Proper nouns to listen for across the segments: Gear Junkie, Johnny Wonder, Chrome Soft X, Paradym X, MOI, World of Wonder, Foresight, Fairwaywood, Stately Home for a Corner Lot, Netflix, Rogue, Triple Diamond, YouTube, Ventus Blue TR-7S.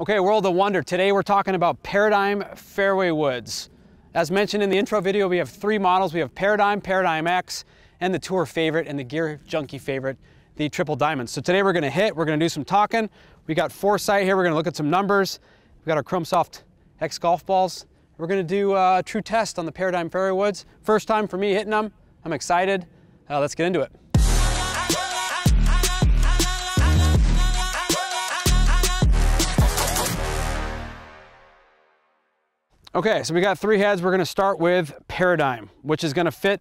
Okay, World of Wonder, today we're talking about Paradym fairway woods. As mentioned in the intro video, we have three models. We have Paradym, Paradym X, and the tour favorite and the Gear Junkie favorite, the Triple Diamond. So today we're gonna do some talking. We got Foresight here, we're gonna look at some numbers. We got our Chrome Soft X golf balls. We're gonna do a true test on the Paradym fairway woods. First time for me hitting them, I'm excited. Let's get into it. Okay, so we got three heads. We're gonna start with Paradym, which is gonna fit,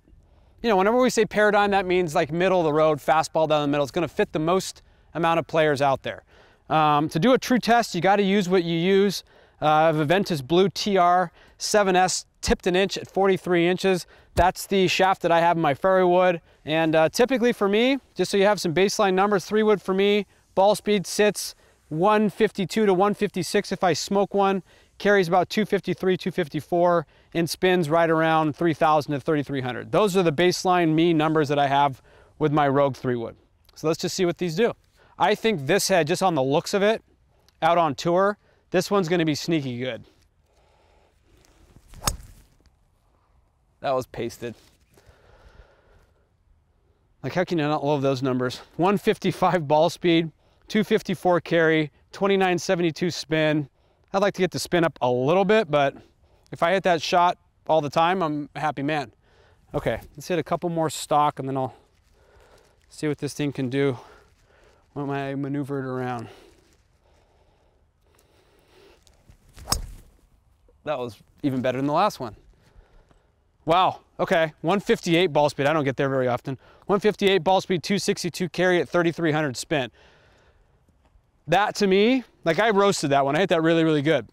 you know, whenever we say Paradym, that means like middle of the road, fastball down the middle. It's gonna fit the most amount of players out there. To do a true test, you gotta use what you use. I have a Ventus Blue TR-7S tipped an inch at 43 inches. That's the shaft that I have in my fairway wood. And typically for me, just so you have some baseline numbers, 3 wood for me, ball speed sits 152 to 156 if I smoke one. Carries about 253, 254, and spins right around 3,000 to 3,300. Those are the baseline me numbers that I have with my Rogue 3 wood. So let's just see what these do. I think this head, just on the looks of it, out on tour, this one's gonna be sneaky good. That was pasted. Like, how can you not love those numbers? 155 ball speed, 254 carry, 2972 spin. I'd like to get the spin up a little bit, but if I hit that shot all the time, I'm a happy man. Okay, let's hit a couple more stock and then I'll see what this thing can do when I maneuver it around. That was even better than the last one. Wow, okay, 158 ball speed. I don't get there very often. 158 ball speed, 262 carry at 3,300 spin. That to me, like, I roasted that one. I hit that really, really good.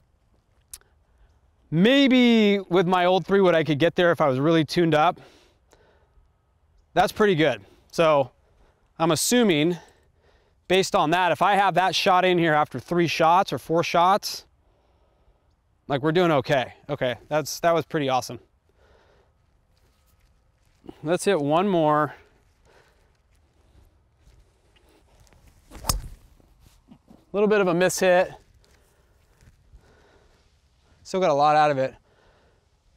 Maybe with my old 3 wood, I could get there if I was really tuned up. That's pretty good. So I'm assuming based on that, if I have that shot in here after 3 shots or 4 shots, like, we're doing okay. Okay, that was pretty awesome. Let's hit one more. Little bit of a miss hit. Still got a lot out of it.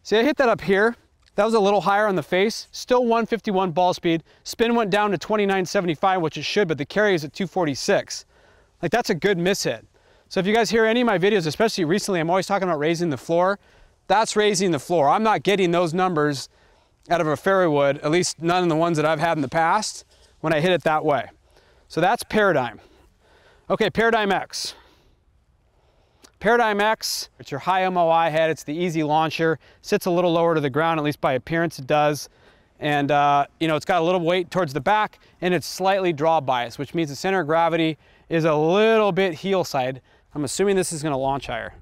See, I hit that up here. That was a little higher on the face. Still 151 ball speed. Spin went down to 2975, which it should, but the carry is at 246. Like, that's a good miss hit. So if you guys hear any of my videos, especially recently, I'm always talking about raising the floor. That's raising the floor. I'm not getting those numbers out of a fairway wood, at least none of the ones that I've had in the past, when I hit it that way. So that's Paradym. Okay, Paradym X. Paradym X, it's your high MOI head, it's the easy launcher, sits a little lower to the ground, at least by appearance it does. And you know, it's got a little weight towards the back and it's slightly draw bias, which means the center of gravity is a little bit heel side. I'm assuming this is gonna launch higher.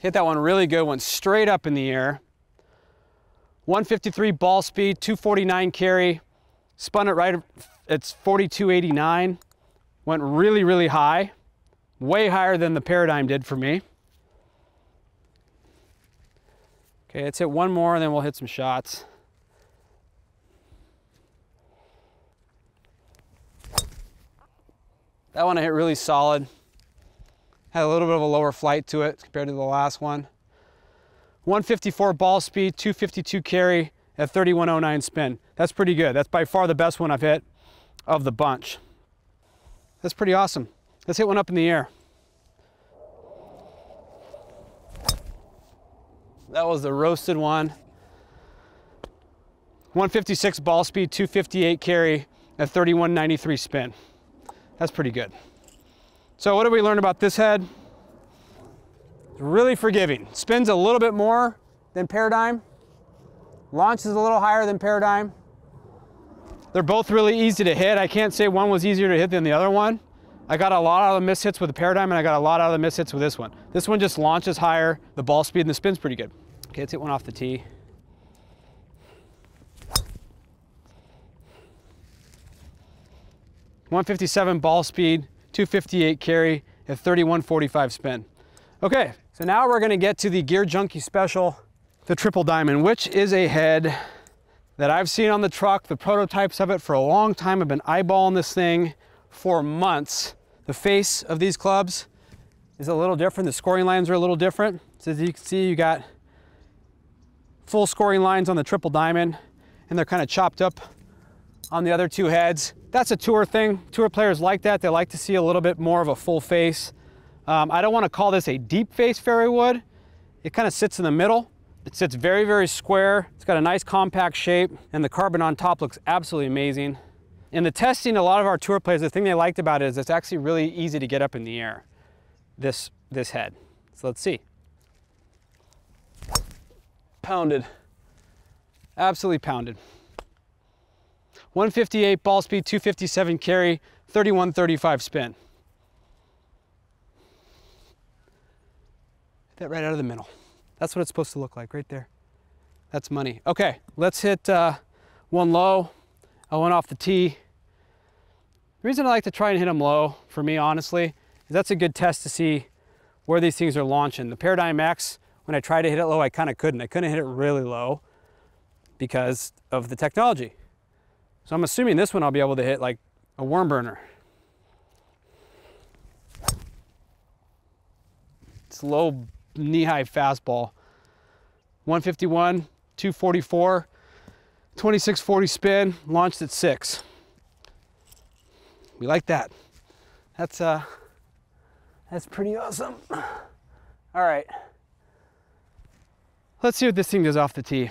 Hit that one really good, went straight up in the air. 153 ball speed, 249 carry. Spun it right, it's 4289. Went really, really high. Way higher than the Paradym did for me. Okay, let's hit one more and then we'll hit some shots. That one I hit really solid. Had a little bit of a lower flight to it compared to the last one. 154 ball speed, 252 carry. At 3109 spin. That's pretty good. That's by far the best one I've hit of the bunch. That's pretty awesome. Let's hit one up in the air. That was the roasted one. 156 ball speed, 258 carry at 3193 spin. That's pretty good. So what did we learn about this head? It's really forgiving. Spins a little bit more than Paradym. Launch is a little higher than Paradym. They're both really easy to hit. I can't say one was easier to hit than the other one. I got a lot out of the miss hits with the Paradym and I got a lot out of the miss hits with this one. This one just launches higher, the ball speed and the spin's pretty good. Okay, let's hit one off the tee. .157 ball speed, 258 carry, at 3145 spin. Okay, so now we're gonna get to the Gear Junkie special. The Triple Diamond, which is a head that I've seen on the truck, the prototypes of it for a long time. I've been eyeballing this thing for months. The face of these clubs is a little different. The scoring lines are a little different. So as you can see, you got full scoring lines on the Triple Diamond, and they're kind of chopped up on the other two heads. That's a tour thing. Tour players like that. They like to see a little bit more of a full face. I don't want to call this a deep face fairy wood. It kind of sits in the middle. It sits very, very square. It's got a nice compact shape, and the carbon on top looks absolutely amazing. In the testing, a lot of our tour players, the thing they liked about it is it's actually really easy to get up in the air, this head. So let's see. Pounded, absolutely pounded. 158 ball speed, 257 carry, 3135 spin. Hit that right out of the middle. That's what it's supposed to look like right there. That's money. Okay, let's hit one low. I went off the tee. The reason I like to try and hit them low, for me honestly, is that's a good test to see where these things are launching. The Paradym X, when I tried to hit it low, I kind of couldn't. I couldn't hit it really low because of the technology. So I'm assuming this one I'll be able to hit like a worm burner. It's low, knee-high fastball. 151, 244, 2640 spin, launched at 6. We like that. That's pretty awesome. All right. Let's see what this thing does off the tee.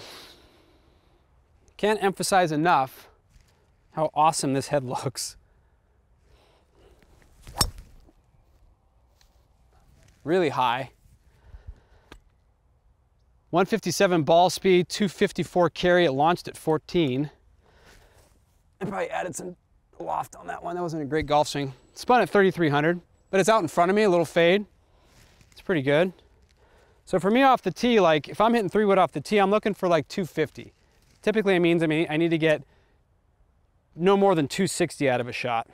Can't emphasize enough how awesome this head looks. Really high. 157 ball speed, 254 carry. It launched at 14. I probably added some loft on that one. That wasn't a great golf swing. Spun at 3,300, but it's out in front of me, a little fade. It's pretty good. So for me off the tee, like if I'm hitting 3-wood off the tee, I'm looking for like 250. Typically it means I need to get no more than 260 out of a shot.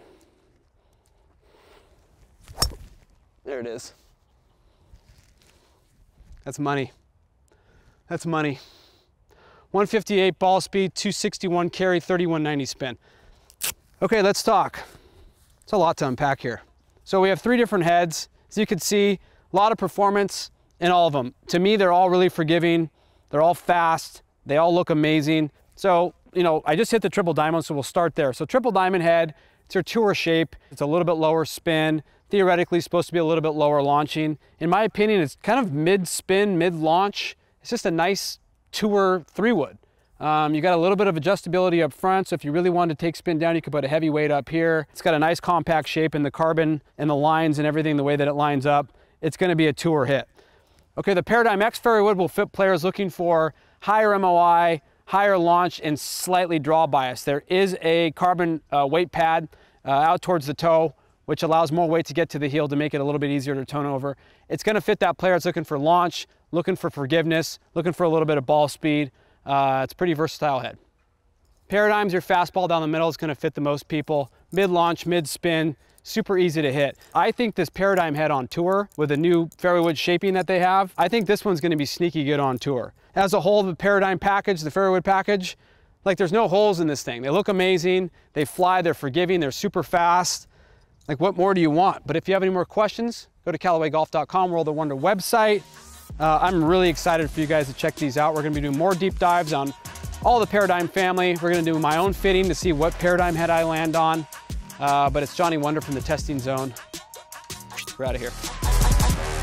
There it is. That's money. That's money. 158 ball speed, 261 carry, 3190 spin. Okay, let's talk. It's a lot to unpack here. So we have 3 different heads. As you can see, a lot of performance in all of them. To me, they're all really forgiving. They're all fast. They all look amazing. So, you know, I just hit the Triple Diamond, so we'll start there. So Triple Diamond head, it's your tour shape. It's a little bit lower spin. Theoretically, it's supposed to be a little bit lower launching. In my opinion, it's kind of mid-spin, mid-launch. It's just a nice tour 3-wood. You got a little bit of adjustability up front, so if you really wanted to take spin down, you could put a heavy weight up here. It's got a nice compact shape, and the carbon and the lines and everything, the way that it lines up, it's gonna be a tour hit. Okay, the Paradym X Fairywood will fit players looking for higher MOI, higher launch, and slightly draw bias. There is a carbon weight pad out towards the toe, which allows more weight to get to the heel to make it a little bit easier to turn over. It's gonna fit that player that's looking for launch, looking for forgiveness, looking for a little bit of ball speed. It's a pretty versatile head. Paradym's your fastball down the middle is gonna fit the most people. Mid-launch, mid-spin, super easy to hit. I think this Paradym head on tour, with the new Fairywood shaping that they have, I think this one's gonna be sneaky good on tour. As a whole, the Paradym package, the Fairywood package, like there's no holes in this thing. They look amazing, they fly, they're forgiving, they're super fast. Like what more do you want? But if you have any more questions, go to CallawayGolf.com, World of Wonder website. I'm really excited for you guys to check these out. We're gonna be doing more deep dives on all the Paradym family. We're gonna do my own fitting to see what Paradym head I land on. But it's Johnny Wonder from the Testing Zone. We're out of here.